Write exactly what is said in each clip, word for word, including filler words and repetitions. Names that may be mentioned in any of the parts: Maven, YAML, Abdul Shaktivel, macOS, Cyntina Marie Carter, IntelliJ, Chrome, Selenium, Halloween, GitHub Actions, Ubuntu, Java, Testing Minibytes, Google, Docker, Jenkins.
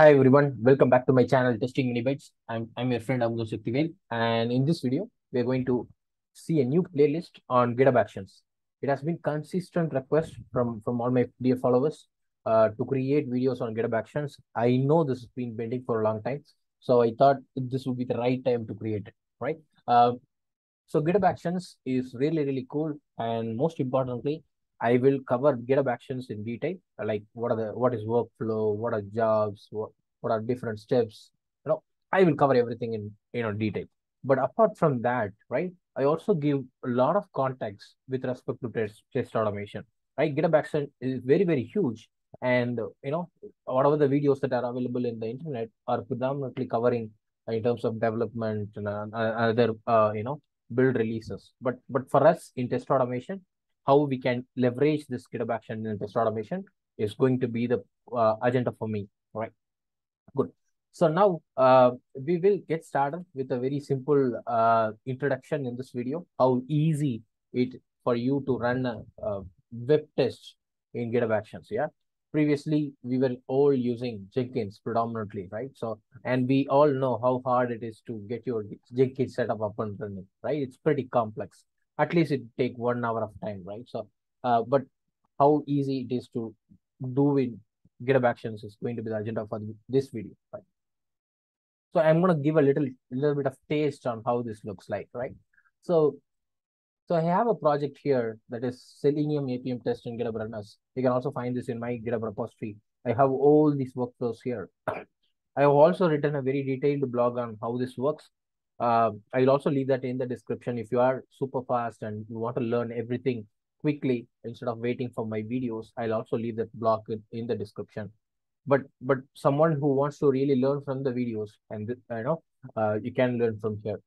Hi everyone, welcome back to my channel Testing Minibytes. I'm, I'm your friend Abdul Shaktivel, and in this video, we're going to see a new playlist on GitHub Actions. It has been consistent request from, from all my dear followers uh, to create videos on GitHub Actions. I know this has been pending for a long time, so I thought this would be the right time to create it, right? Uh, so GitHub Actions is really, really cool, and most importantly, I will cover GitHub Actions in detail, like what are the what is workflow, what are jobs, what, what are different steps. You know, I will cover everything in you know detail. But apart from that, right, I also give a lot of context with respect to test, test automation. Right, GitHub Actions is very very huge, and you know whatever the videos that are available in the internet are predominantly covering uh, in terms of development and uh, other uh, you know build releases. But but for us in test automation, how we can leverage this GitHub action in test automation is going to be the uh, agenda for me, right? Good. So now uh, we will get started with a very simple uh, introduction in this video, how easy it for you to run a, a web test in GitHub Actions, yeah? Previously, we were all using Jenkins predominantly, right? So, and we all know how hard it is to get your Jenkins setup up and running, right? It's pretty complex. At least it take one hour of time, right? So, uh, but how easy it is to do in GitHub Actions is going to be the agenda for this video, right? So I'm going to give a little, little bit of taste on how this looks like, right? So, so I have a project here that is Selenium A P M test in GitHub Runners. You can also find this in my GitHub repository. I have all these workflows here. I have also written a very detailed blog on how this works. Uh, I'll also leave that in the description if you are super fast and you want to learn everything quickly instead of waiting for my videos. I'll also leave that block in, in the description. But but someone who wants to really learn from the videos, and you know uh, you can learn from here.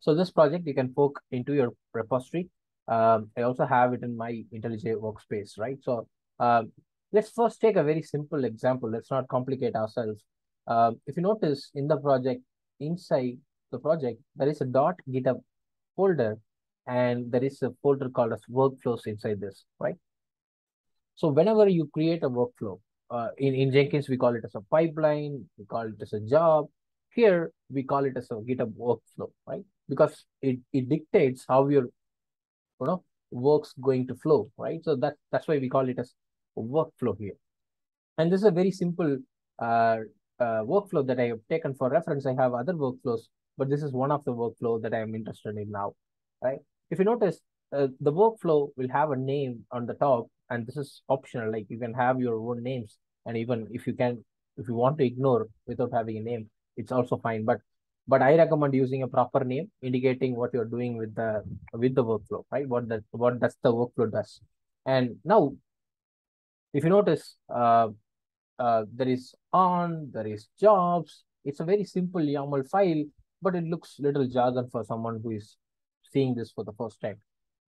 So this project you can poke into your repository. Um, I also have it in my IntelliJ workspace, right? So um, let's first take a very simple example. Let's not complicate ourselves. Uh, if you notice in the project inside the project, there is a .github folder, and there is a folder called as workflows inside this, right? So whenever you create a workflow, uh, in, in Jenkins, we call it as a pipeline, we call it as a job. Here, we call it as a GitHub workflow, right? Because it, it dictates how your you know, work's going to flow, right? So that, that's why we call it as a workflow here. And this is a very simple uh, uh, workflow that I have taken for reference. I have other workflows, but this is one of the workflow that I am interested in now, right? If you notice, uh, the workflow will have a name on the top, and this is optional. Like you can have your own names, and even if you can, if you want to ignore without having a name, it's also fine. But, but I recommend using a proper name indicating what you're doing with the with the workflow, right? What that what that's the workflow does. And now, if you notice, uh, uh, there is on, there is jobs. It's a very simple YAML file, but it looks little jargon for someone who is seeing this for the first time.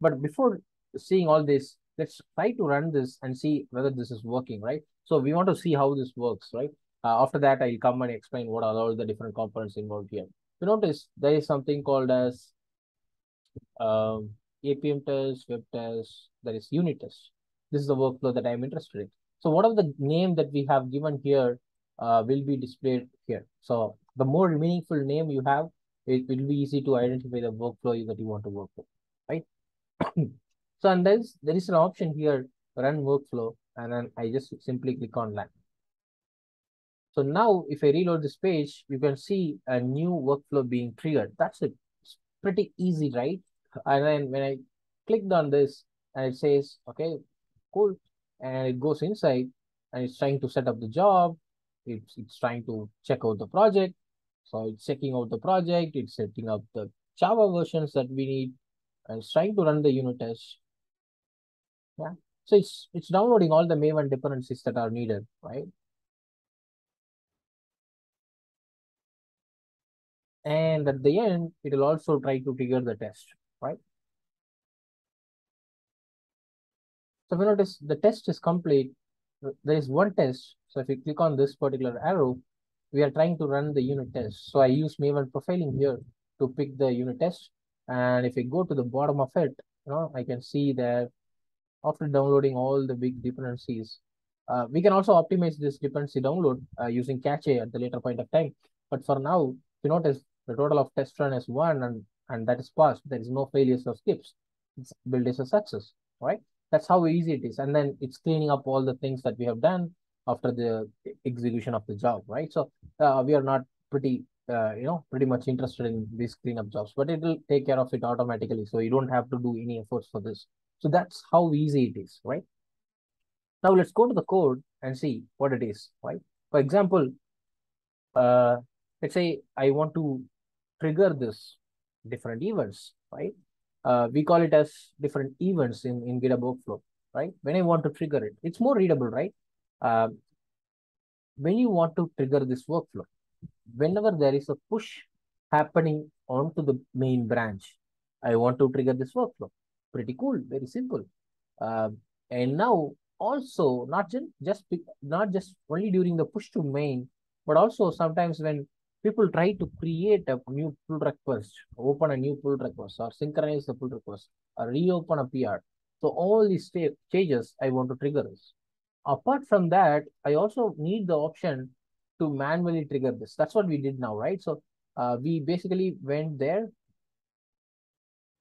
But before seeing all this, let's try to run this and see whether this is working, right? So we want to see how this works, right? Uh, after that, I'll come and explain what are all the different components involved here. You notice there is something called as um, A P M test, web test, there is unit test. This is the workflow that I'm interested in. So whatever the name that we have given here uh, will be displayed here. So the more meaningful name you have, it will be easy to identify the workflow that you want to work with, right? So, and there is, there is an option here, run workflow, and then I just simply click on run. So now if I reload this page, you can see a new workflow being triggered. That's it. It's pretty easy, right? And then when I clicked on this, and it says, okay, cool. And it goes inside, and it's trying to set up the job. It's, it's trying to check out the project. So it's checking out the project, it's setting up the Java versions that we need, and it's trying to run the unit test. Yeah. So it's it's downloading all the Maven dependencies that are needed, right? And at the end, it will also try to trigger the test, right? So if you notice, the test is complete. There is one test. So if you click on this particular arrow, we are trying to run the unit test. So I use Maven profiling here to pick the unit test. And if I go to the bottom of it, you know, I can see that after downloading all the big dependencies, Uh, we can also optimize this dependency download uh, using cache at the later point of time. But for now, you notice the total of test run is one, and, and that is passed. There is no failures or skips. It's build is a success, right? That's how easy it is. And then it's cleaning up all the things that we have done after the execution of the job, right? So uh, we are not pretty, uh, you know, pretty much interested in these cleanup jobs, but it will take care of it automatically. So you don't have to do any efforts for this. So that's how easy it is, right? Now let's go to the code and see what it is, right? For example, uh, let's say I want to trigger this different events, right? Uh, we call it as different events in, in GitHub workflow, right? When I want to trigger it, it's more readable, right? Uh, when you want to trigger this workflow, whenever there is a push happening onto the main branch, I want to trigger this workflow. Pretty cool, very simple. Uh, and now also not just, not just only during the push to main, but also sometimes when people try to create a new pull request, open a new pull request, or synchronize the pull request, or reopen a P R. So all these changes, I want to trigger this. Apart from that, I also need the option to manually trigger this. That's what we did now, right? So uh, we basically went there.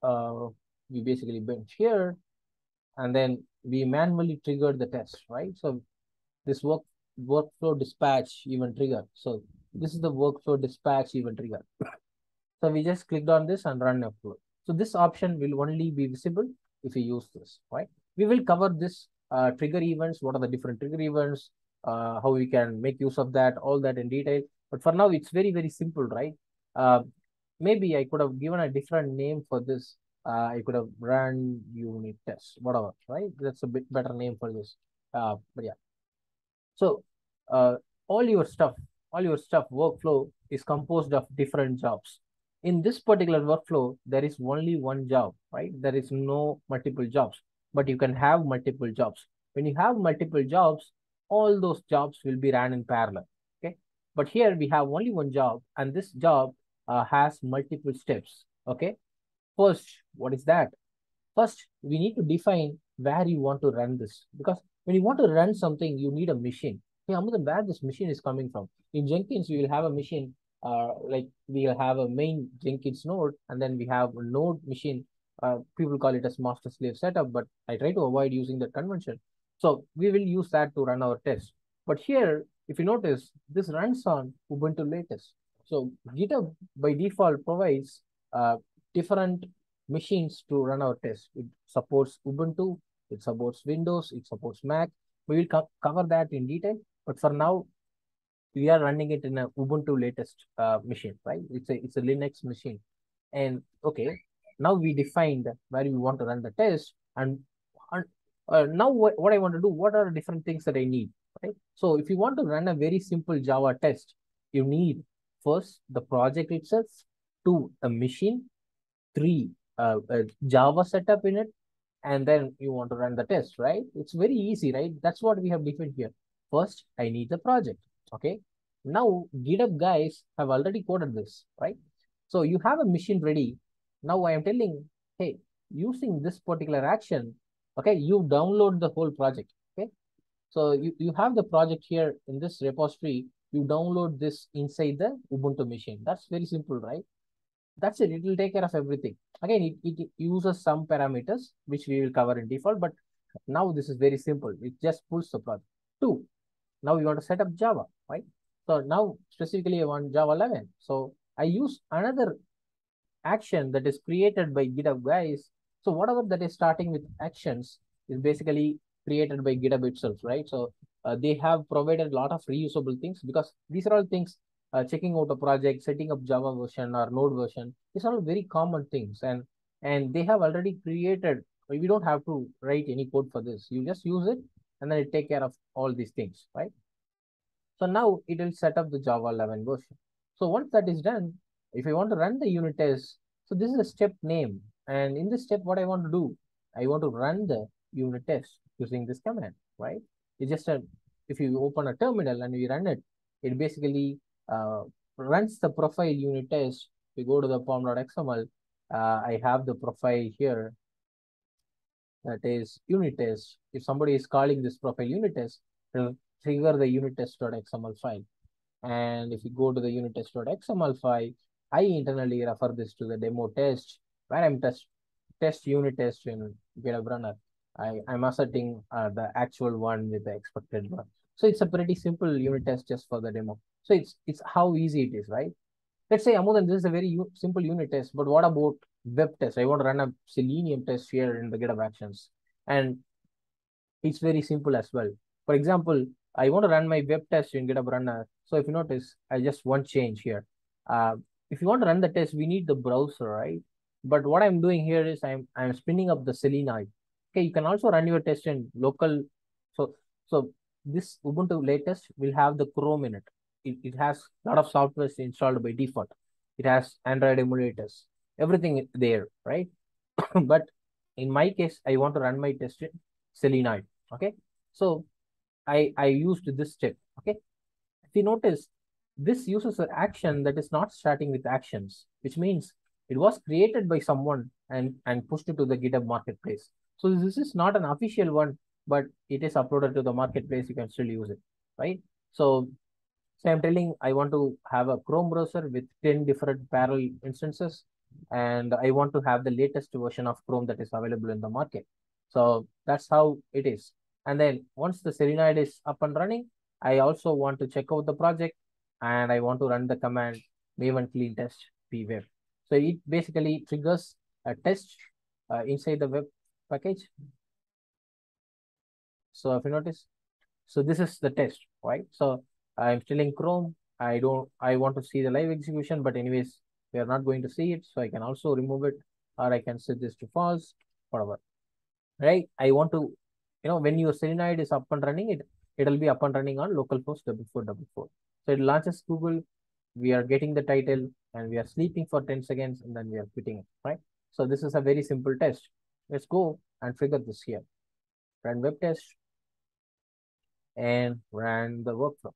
Uh, we basically went here, and then we manually triggered the test, right? So this work workflow dispatch event trigger. So this is the workflow dispatch event trigger. So we just clicked on this and run workflow. So this option will only be visible if you use this, right? We will cover this uh, trigger events, what are the different trigger events, uh, how we can make use of that, all that in detail. But for now, it's very, very simple, right? Uh, maybe I could have given a different name for this. Uh, I could have run unit test, whatever, right? That's a bit better name for this. Uh, but yeah. So uh, all your stuff, all your stuff workflow is composed of different jobs. In this particular workflow, there is only one job, right? There is no multiple jobs, but you can have multiple jobs. When you have multiple jobs, all those jobs will be ran in parallel, okay? But here we have only one job, and this job uh, has multiple steps, okay? First, what is that? First, we need to define where you want to run this, because when you want to run something, you need a machine. Hey, Amudan, where this machine is coming from? In Jenkins, we will have a machine, uh, like we'll have a main Jenkins node, and then we have a node machine. Uh, people call it as master-slave setup, but I try to avoid using that convention. So we will use that to run our tests. But here, if you notice, this runs on Ubuntu latest. So GitHub by default provides uh, different machines to run our tests. It supports Ubuntu, it supports Windows, it supports Mac. We will co cover that in detail, but for now, we are running it in a Ubuntu latest uh, machine, right? It's a it's a Linux machine, and okay, now we defined where we want to run the test, and uh, now what, what I want to do, what are the different things that I need, right? So if you want to run a very simple Java test, you need first the project itself, two a machine, three uh, a Java setup in it, and then you want to run the test, right? It's very easy, right? That's what we have defined here. First, I need the project, okay? Now, GitHub guys have already coded this, right? So you have a machine ready. Now I am telling, hey, using this particular action, okay, you download the whole project, okay? So you, you have the project here in this repository. You download this inside the Ubuntu machine. That's very simple, right? That's it. It will take care of everything. Again, it, it uses some parameters, which we will cover in default. But now this is very simple. It just pulls the project. Two, now you want to set up Java, right? So now specifically I want Java eleven. So I use another action that is created by GitHub guys. So whatever that is starting with actions is basically created by GitHub itself, right? So uh, they have provided a lot of reusable things, because these are all things. Uh, checking out a project, setting up Java version or node version, these are all very common things, and and they have already created. We don't have to write any code for this. You just use it, and then it take care of all these things, right? So now it will set up the Java eleven version. So once that is done, if I want to run the unit test, so this is a step name, and in this step, what I want to do, I want to run the unit test using this command, right? It's just a, if you open a terminal and you run it, it basically Uh, runs the profile unit test. We go to the pom dot X M L. Uh, I have the profile here. That is unit test. If somebody is calling this profile unit test, will trigger the unit test.xml file. And if you go to the unit test.xml file, I internally refer this to the demo test. When I'm test test unit test in GitHub runner, I, I'm asserting uh, the actual one with the expected one. So it's a pretty simple unit test just for the demo. So it's it's how easy it is, right? Let's say, Amudan, this is a very simple unit test, but what about web test? I want to run a Selenium test here in the GitHub Actions. And it's very simple as well. For example, I want to run my web test in GitHub Runner. So if you notice, I just want change here. Uh, if you want to run the test, we need the browser, right? But what I'm doing here is I'm I'm spinning up the Selenoid. Okay, you can also run your test in local. So so this Ubuntu latest will have the Chrome in it. It, it has a lot of software installed by default. It has Android emulators, everything there, right? But in my case, I want to run my test in Selenoid. Okay, so I, I used this step. Okay, if you notice, this uses an action that is not starting with actions, which means it was created by someone and, and pushed it to the GitHub marketplace. So this is not an official one, but it is uploaded to the marketplace. You can still use it, right? So, so I'm telling I want to have a Chrome browser with ten different parallel instances, and I want to have the latest version of Chrome that is available in the market. So that's how it is. And then once the Selenoid is up and running, I also want to check out the project, and I want to run the command Maven clean test pweb. So it basically triggers a test uh, inside the web package. So if you notice, so this is the test, right? So I'm still in Chrome. I don't, I want to see the live execution, but anyways, we are not going to see it. So I can also remove it, or I can set this to false, whatever, right? I want to, you know, when your Selenoid is up and running, it it'll be up and running on localhost double four double four. So it launches Google. We are getting the title, and we are sleeping for ten seconds, and then we are quitting it, right? So this is a very simple test. Let's go and trigger this here. Run web test and run the workflow.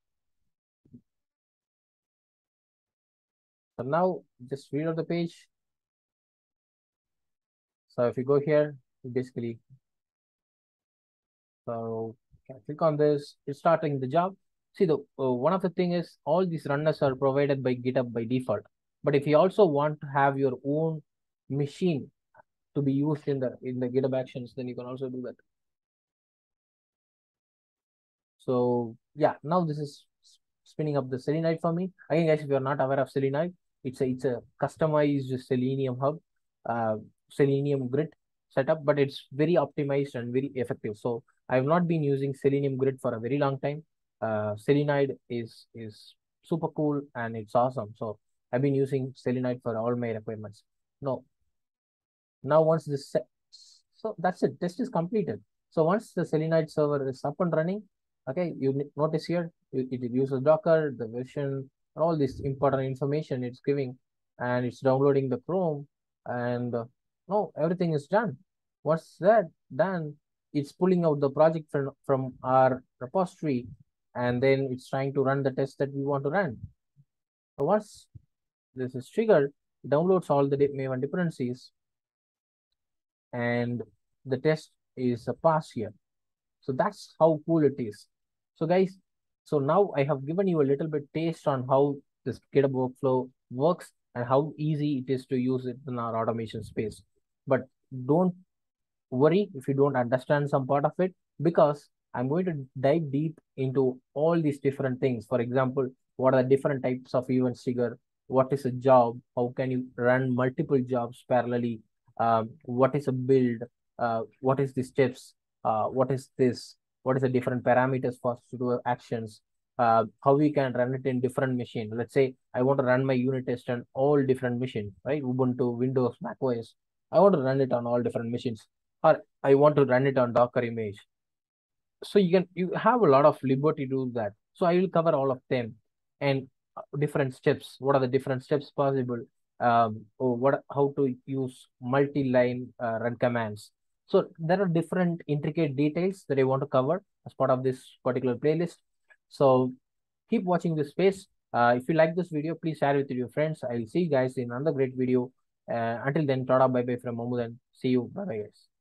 So now just reload the page. So if you go here, basically, so can click on this. It's starting the job. See, the uh, one of the thing is all these runners are provided by GitHub by default. But if you also want to have your own machine to be used in the in the GitHub Actions, then you can also do that. So yeah, now this is spinning up the Selenoid for me. Again, guys, if you are not aware of Selenoid, it's a it's a customized Selenium hub, uh, Selenium grid setup, but it's very optimized and very effective. So I have not been using Selenium grid for a very long time. Uh, Selenoid is is super cool and it's awesome. So I've been using Selenoid for all my requirements. No, now once this set, so that's it. Test is completed. So once the Selenoid server is up and running, okay, you notice here it, it uses Docker, the version, all this important information it's giving, and it's downloading the Chrome, and uh, no, everything is done. Once that done, it's pulling out the project from from our repository. And then it's trying to run the test that we want to run. So once this is triggered, it downloads all the Maven dependencies, and the test is a pass here. So that's how cool it is. So guys, so now I have given you a little bit taste on how this GitHub workflow works and how easy it is to use it in our automation space. But don't worry if you don't understand some part of it, because I'm going to dive deep into all these different things. For example, what are the different types of events trigger? What is a job? How can you run multiple jobs parallelly? Um, what is a build? Uh, what is the steps? Uh, what is this? What is the different parameters for us to do actions? Uh, how we can run it in different machines. Let's say I want to run my unit test on all different machines, right? Ubuntu, Windows, macOS. I want to run it on all different machines, or I want to run it on Docker image. So you can you have a lot of liberty to do that. So I will cover all of them and different steps. What are the different steps possible? Um, or what how to use multi-line uh, run commands. So there are different intricate details that I want to cover as part of this particular playlist. So keep watching this space. Uh, if you like this video, please share it with your friends. I will see you guys in another great video. Uh, until then, tada, bye bye from Amudan. See you. Bye bye guys.